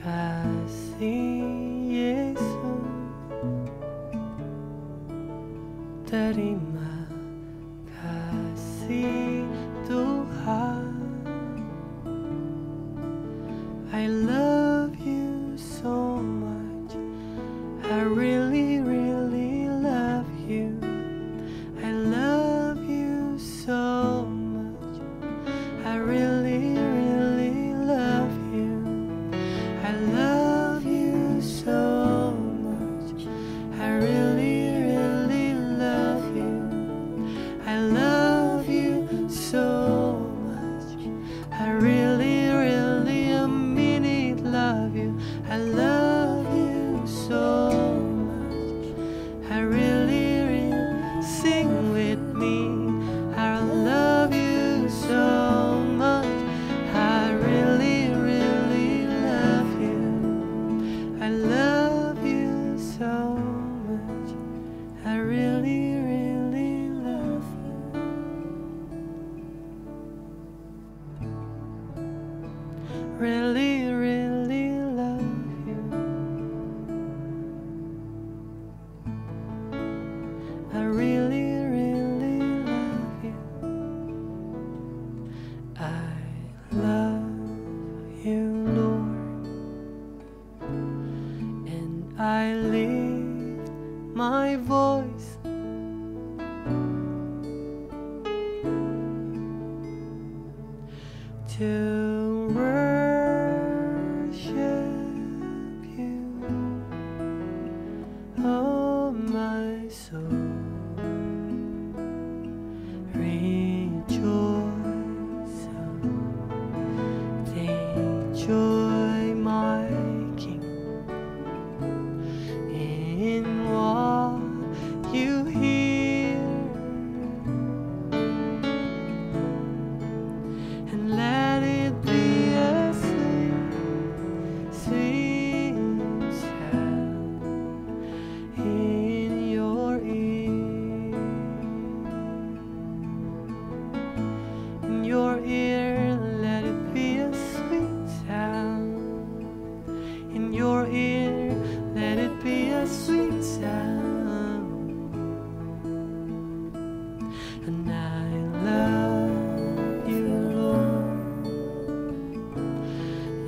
kasih Yesus. Terima kasih Tuhan. I love you so much. I really, really love you. I love you so much. I really, really love you. I love you so much. I really, really love you. I love you so much. I really, really love you. I love you so much. I really, really sing with me. I love you so much. I really, really love you. I love you so much. I really, really love you. Really, really. I really, really love you. I love you, Lord, and I lift my voice to worship you, oh my soul. Enjoy my King in what you hear, and let it be a sweet, sweet sound in your ear, in your ear. Let it be a in your ear, let it be a sweet sound. And I love you, Lord,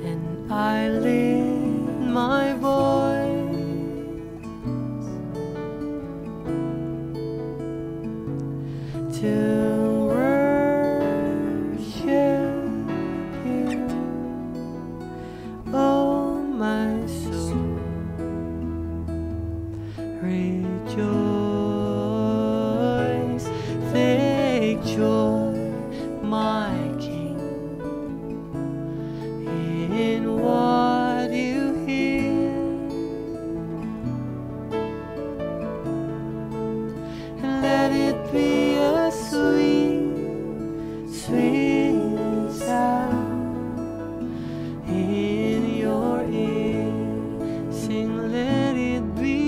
and I lift my voice to rejoice, take joy, my King, in what you hear, and let it be a sweet, sweet sound in your ear. Sing, let it be.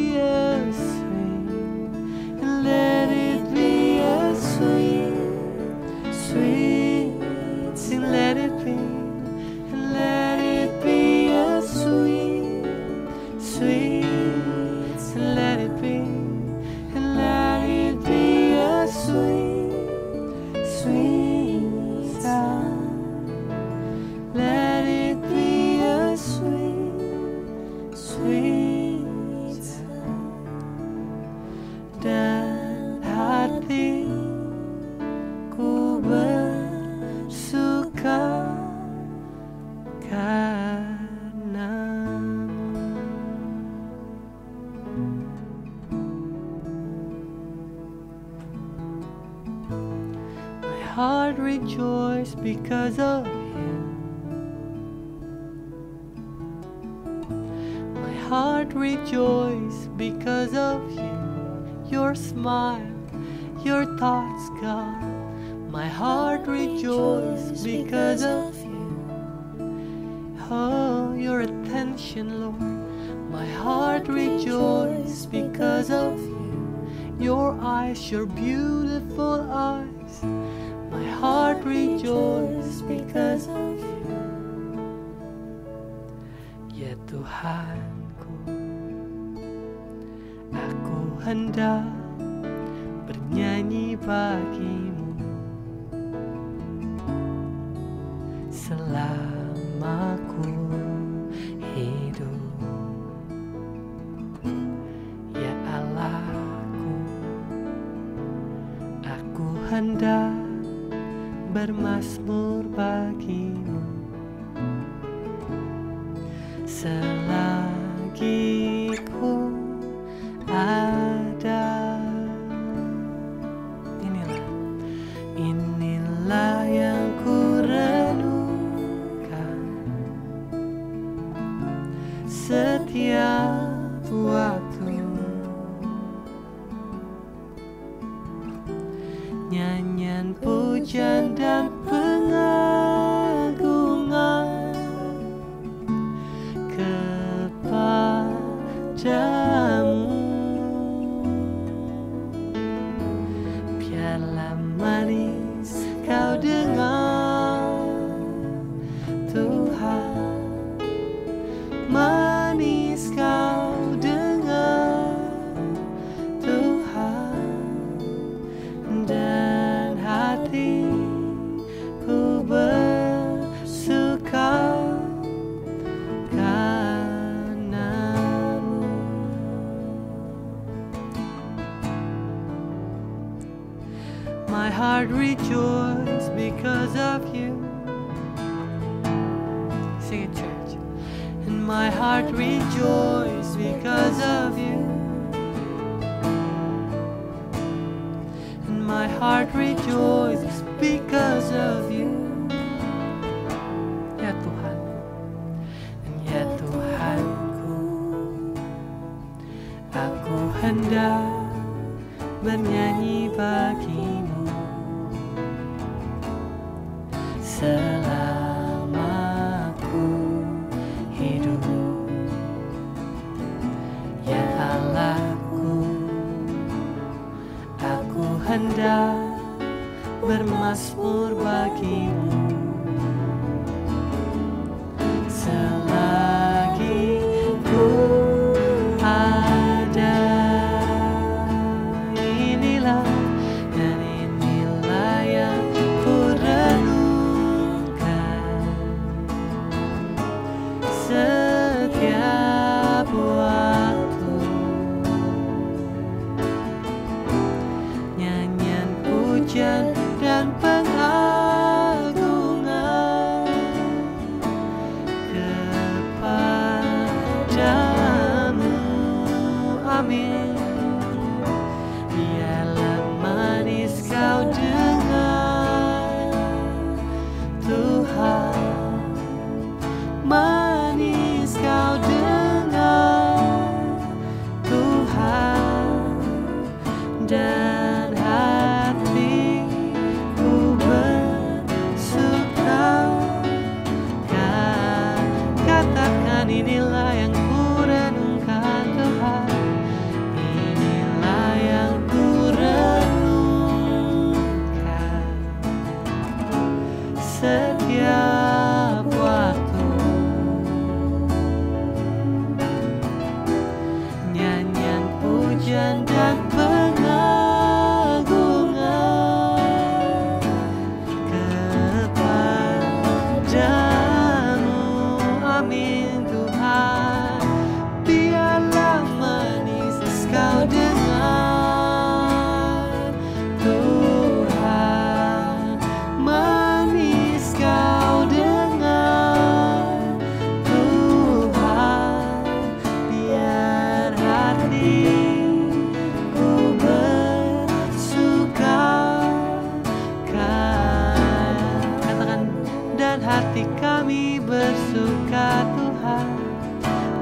Dan hatiku bersuka karenamu. My heart rejoices because of you. My heart rejoices because of you. Your smile, your thoughts, God. My heart rejoices because of you. call your attention, Lord. My heart rejoices because of you. Your eyes, your beautiful eyes. My heart rejoices because of you. Ya Tuhanku, aku hendak bernyanyi bagimu selama ku hidup. Ya Allahku, aku hendak bermazmur bagimu selagi ku ada. Inilah yang ku renungkan setiap waktu, nyanyian pujian dan pengagungan kepadamu. Biarlah manis kau dengar, Tuhan, manis kau dengar, Tuhan, dan hatiku bersuka karenamu. My heart rejoices because of you. Sing it, church. And my heart rejoices because of you. And my heart rejoices because of you. Ya Tuhan, ya Tuhanku, aku hendak bernyanyi bagimu selama ku hidup. Ya Allahku, aku hendak bermazmur bagimu selagi ku ada. Inilah dan inilah yang ku renungkan setiap waktu, nyanyian pujian dan pengagungan kepadamu. Amin. Biarlah manis kau dengar, Tuhan, manis kau dengar, Tuhan, dan hatiku bersuka. Katakan, inilah yang ku renungkan, Tuhan, inilah yang ku renungkan setiap waktu. Pujian dan pengagungan kepadamu. Amin, Tuhan. Biarlah manis kau dengar, Tuhan, manis kau dengar, Tuhan, biar hati hati kami bersuka, Tuhan,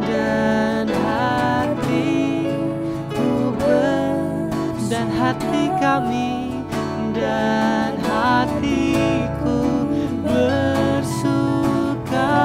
dan hatiku dan hati kami dan hatiku bersuka.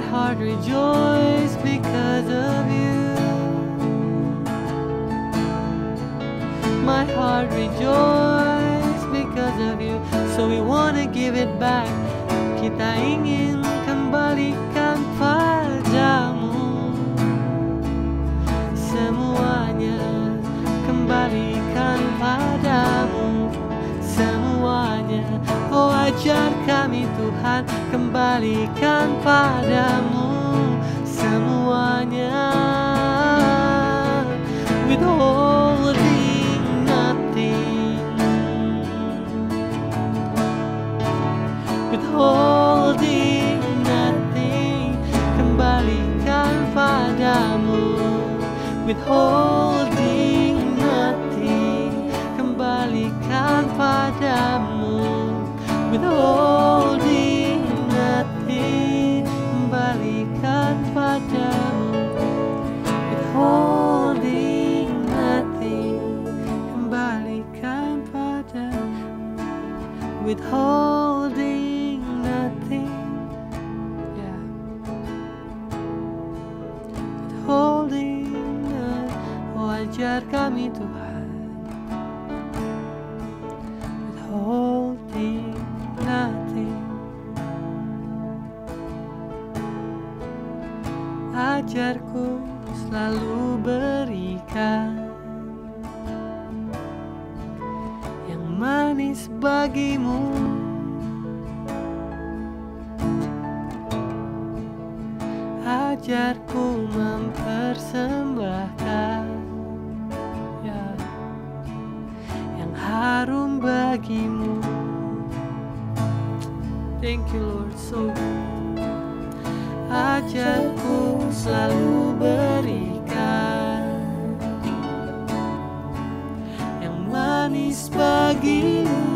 my heart rejoice because of you. My heart rejoice because of you. So we want to give it back. Kita ingin kembalikan padamu semuanya, kembalikan padamu semuanya. Oh, ajar kami Tuhan, kembalikan padamu semuanya. Withholding nothing, withholding nothing, kembalikan padamu. Withholding nothing, kembalikan padamu. Withholding nothing, kembalikan padamu. Withholding nothing, kembalikan padamu. Withholding nothing, yeah. Withholding nothing, oh ajar kami Tuhan. Withholding nothing, ajarku selalu berikan yang manis bagimu. Ajarku mempersembahkan yang harum bagimu. Thank you, Lord, so good. Ajarku selalu berikan yang manis bagimu.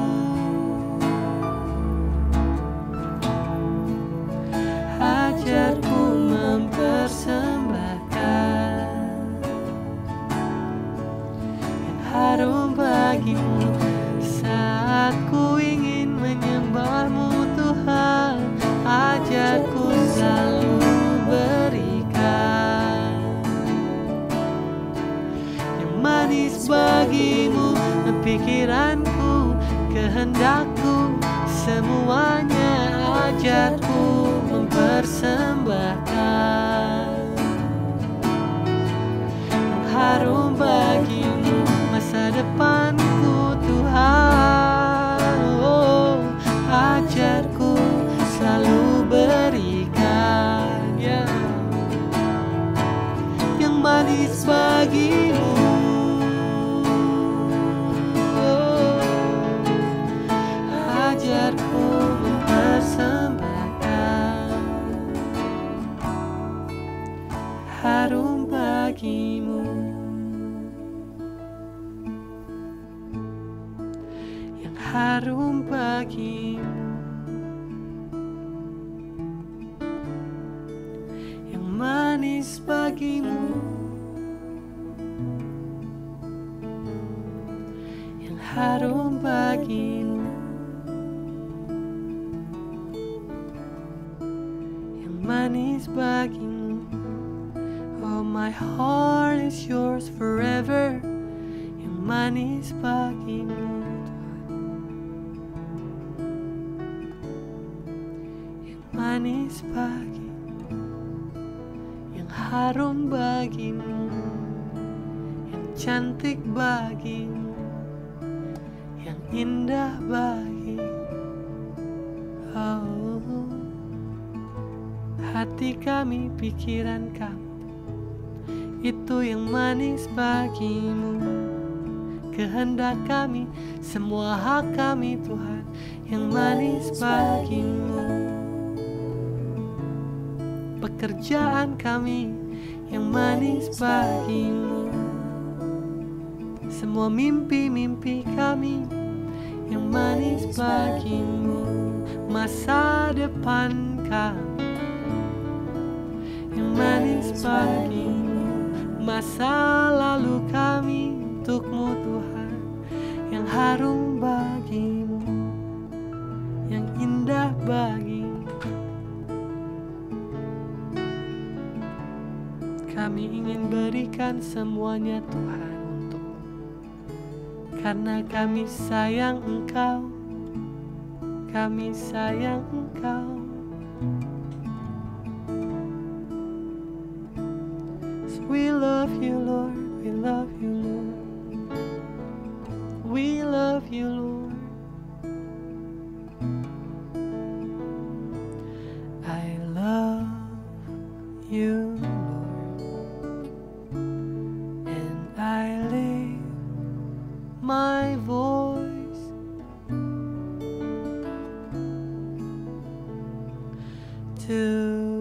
Ajarku mempersembahkan yang harum bagimu. Saat ku ingin menyembahmu Tuhan, ajarku selalu berikan yang manis bagimu. Pikiranku, kehendakku, semuanya ajarku mempersembahkan harum bagimu. Masa depanku Tuhan, oh, ajarku selalu berikan yang manis bagimu. Oh, ajarku mempersembahkan harum bagimu. Yang harum bagimu, manis bagimu, yang harum bagimu, yang manis bagimu. Oh, my heart is yours forever, yang manis bagimu, yang manis bagimu, harum bagimu, yang cantik bagimu, yang indah bagimu. Oh, hati kami, pikiran kami, itu yang manis bagimu. Kehendak kami, semua hak kami Tuhan, yang manis bagimu. Pekerjaan kami, yang manis bagimu. Semua mimpi-mimpi kami, yang manis bagimu. Masa depan kami, yang manis bagimu. Masa lalu kami, untukmu Tuhan, yang harum bagimu, yang indah bagimu. Kami ingin berikan semuanya, Tuhan, untuk-Mu, karena kami sayang Engkau, kami sayang Engkau. We love You, Lord, we love You, Lord, we love You, Lord. I love You, Lord, and I lift my voice. To